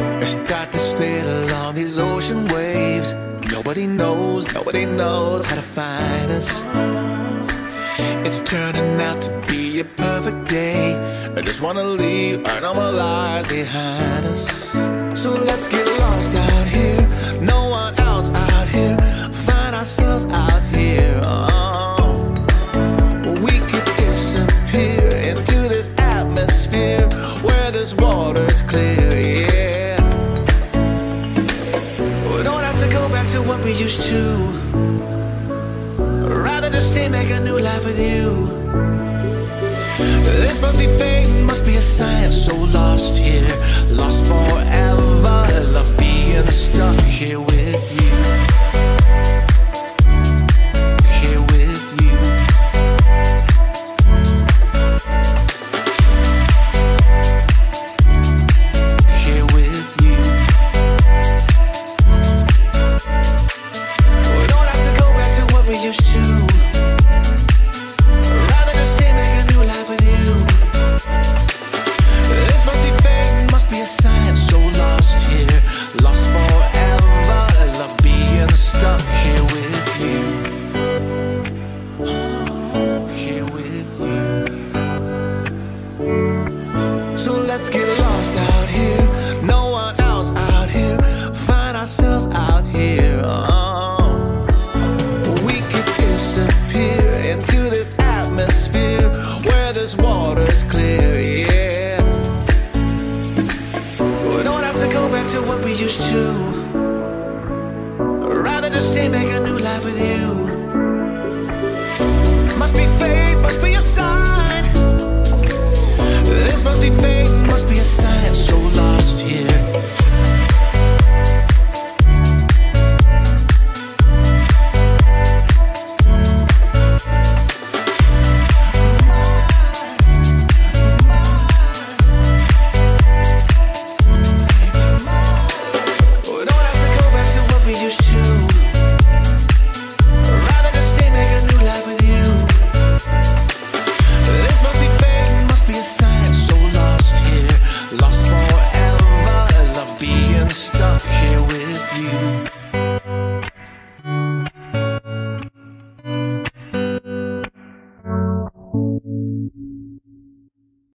I start to sail along these ocean waves. Nobody knows how to find us. It's turning out to be a perfect day. I just wanna leave our normal lives behind us. So let's get lost out here. No one else out here. Find ourselves out here. We could disappear into this atmosphere where this water's clear. Yeah. We don't have to go back to what we used to. Rather to stay, make a new life with you. This must be fate, must be a sign. So lost here, lost forever. Love being stuck here with you. Here with you. Here with you. We don't have to go back to what we used to. So let's get lost out here. No one else out here. Find ourselves out here. We could disappear into this atmosphere where this water's clear. Yeah. We don't have to go back to what we used to. Rather to stay, make a new life with you. Must be fate, must be a sign.